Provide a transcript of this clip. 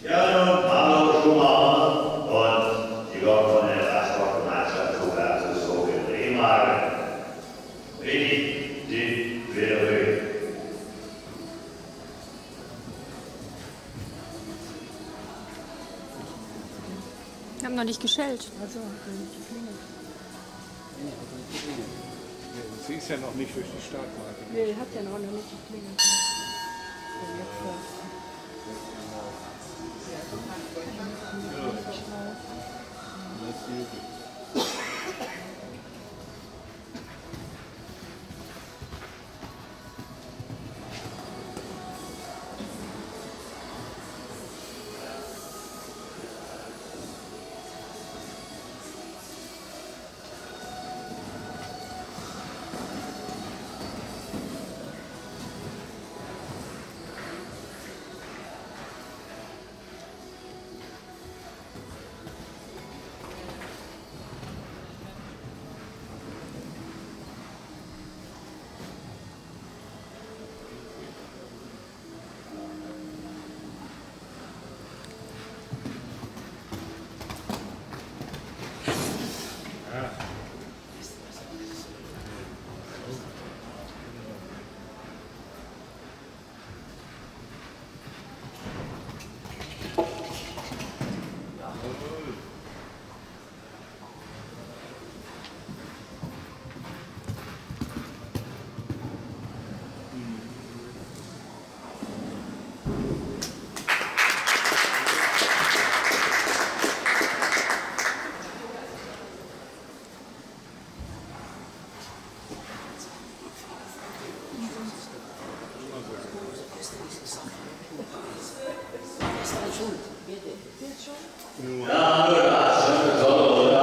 Wir haben noch nicht geschellt. Also, sie ist ja noch nicht durch die Startmarke. Nee, hat ja noch nicht geklingelt. Ist das schon? Bitte. Jetzt schon? Ja, das ist schon.